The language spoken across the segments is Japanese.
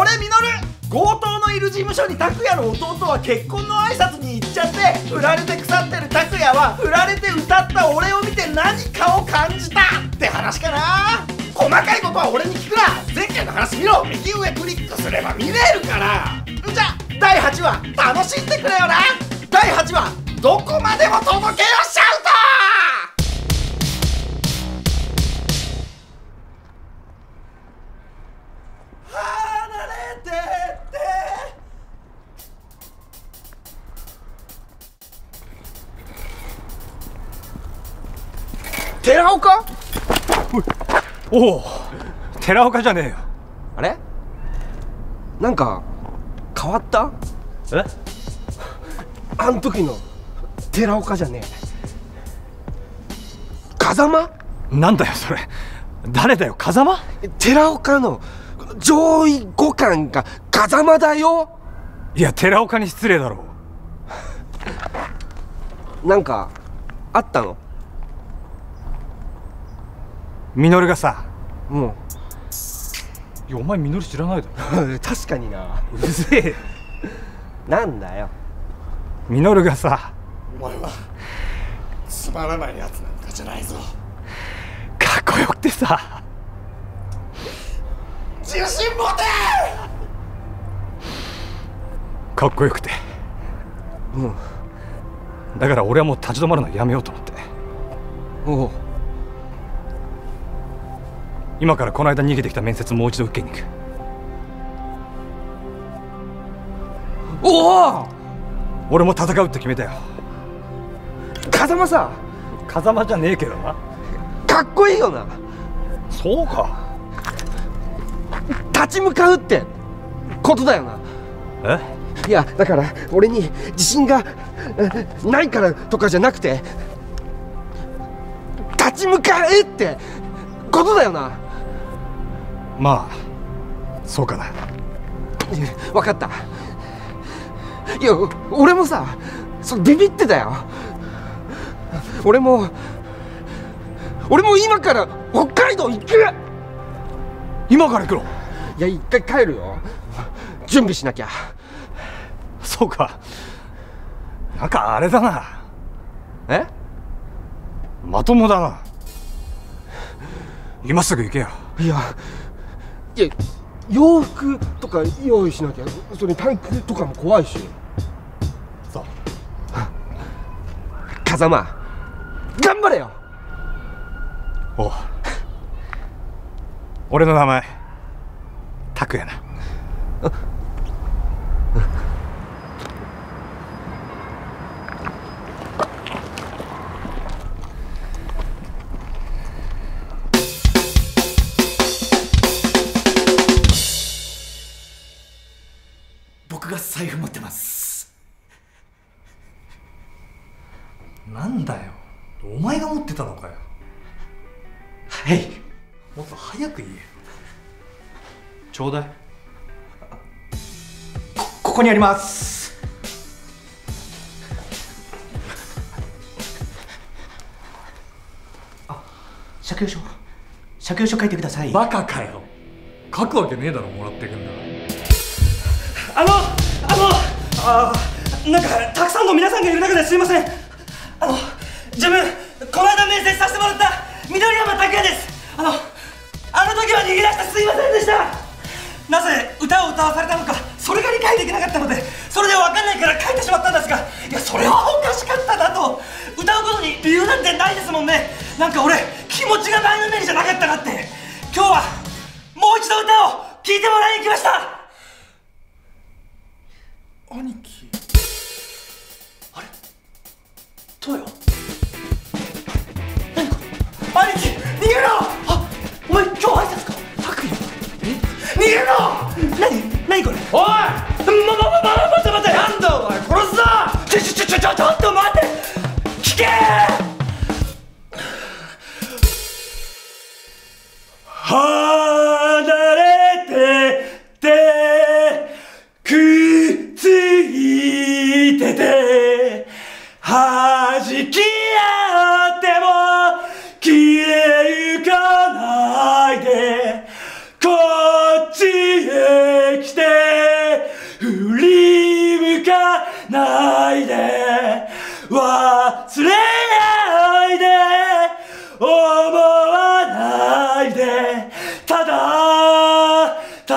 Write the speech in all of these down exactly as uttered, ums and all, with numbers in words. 俺ミノル、強盗のいる事務所に拓也の弟は結婚の挨拶に行っちゃって、振られて腐ってる拓也は振られて歌った俺を見て何かを感じたって話かな。細かいことは俺に聞くな。前回の話見ろ。右上クリックすれば見れるから。じゃあだいはちわ楽しんでくれよな。だいはちわどこまでも届けよシャウト。寺岡？おお、寺岡じゃねえよ。あれ？なんか変わった？え？あん時の寺岡じゃねえ。風間？なんだよそれ。誰だよ風間？寺岡の上位互換が風間だよ。いや寺岡に失礼だろう。なんかあったの？ミノルがさ、もういやお前ミノル知らないだろ確かにな。うるせえなんだよ。ミノルがさ、お前はつまらないやつなんかじゃないぞ。かっこよくてさ自信持て。かっこよくて、うん、だから俺はもう立ち止まるのやめようと思って。おお、今からこの間逃げてきた面接もう一度受けに行く。おお、俺も戦うって決めたよ。風間さ、風間じゃねえけどな。かっこいいよな。そうか、立ち向かうってことだよな。え？いやだから俺に自信がないからとかじゃなくて、立ち向かえってことだよな。まあそうかな。分かった。いや俺もさ、そビビってたよ。俺も俺も今から北海道行く。今から行くの？いや一回帰るよ、準備しなきゃ。そうか、なんかあれだな。え？まともだな。今すぐ行けよ。いやいや洋服とか用意しなきゃ。それタンクとかも怖いしさ。風間頑張れよ。おう俺の名前拓也な。僕が財布持ってます。なんだよお前が持ってたのかよ。はい、もっと早く言え。ちょうだい。こ、ここにあります。あ、借用書、借用書書いてください。バカかよ、書くわけねえだろ、もらってくんだ。あのあのあー、なんかたくさんの皆さんがいる中ですいません。あの自分この間面接させてもらった緑山拓也です。あのあの時は逃げ出してすいませんでした。なぜ歌を歌わされたのか、それが理解できなかったので、それで分かんないから書いてしまったんですが、いやそれはおかしかったなと。歌うことに理由なんてないですもんね。なんか俺気持ちが前のめりじゃなかったなって。今日はもう一度歌を聴いてもらいに来ました。兄貴、あれどうよ、何これ。兄貴逃げろ。お前今日挨拶か拓也。え？逃げろ。何何これ。おい、まままま待て待て、なんだお前殺すぞ。ちょちょちょちょちょっと待て、聞け。離れててくっついてて弾き合っても消えゆかないでこっちへ来て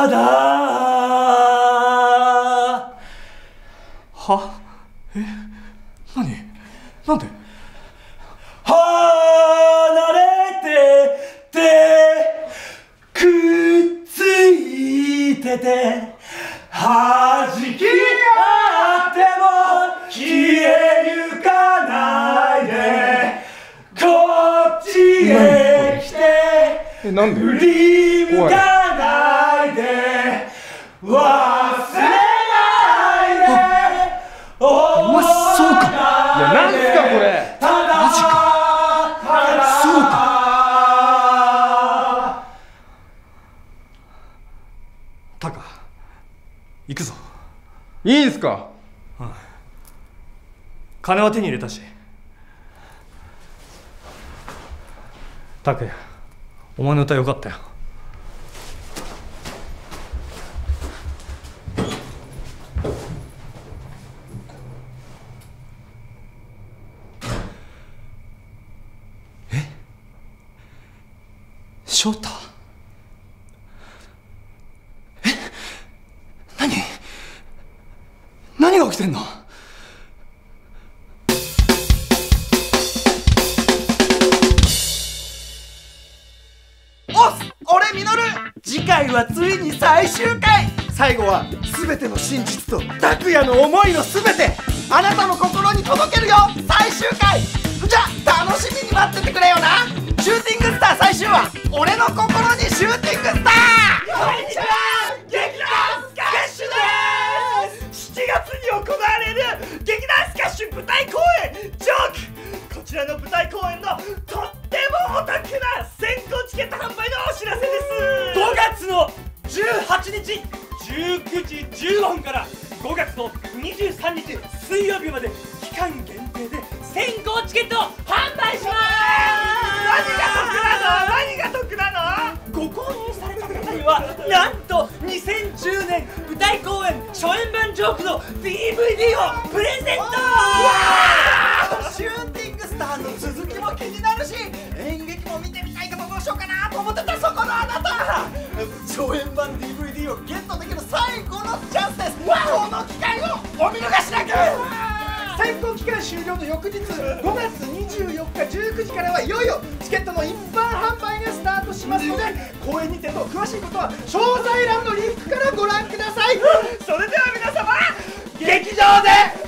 ただーはえ何なんで離れててくっついてて弾き合っても消えゆかないでこっちへ来て振り向かないで忘れないでお前そうかいや何すかこれただマジかそうかタカ行くぞいいんすか、うん、金は手に入れたし拓也お前の歌よかったよえっ翔太起きてんのおっす俺ミノル次回はついに最終回最後は全ての真実と拓也の思いの全てあなたの心に届けるよ最終回じゃ楽しみに待っててくれよなシューティングスター最終話俺の心にシューティングスターこんにちは劇団スカッシュですしちがつに行われる劇団スカッシュ舞台公演ジョークこちらの舞台公演のとってもオタクな先行チケット販売のお知らせですごがつのじゅうはちにちじゅうくじじゅうごふんからごがつのにじゅうさんにち水曜日まで期間限定で先行チケットを販売します何が得なの何が得なのご購入された方にはなんとにせんじゅうねん舞台公演初演版ジョークの ディーブイディー をプレゼントシューティングスターの続きも気になるし演劇も見てみたいけどどうしようかなと思ってたそこのあなた初演版 ディーブイディー をゲットできる最後のチャンスですこの機会をお見逃しなく選考期間終了の翌日ごがつにじゅうよっかじゅうくじからはいよいよチケットの一般販売がスタートしますので公演にてと詳しいことは詳細欄のリンクからご覧くださいそれでは皆様劇場で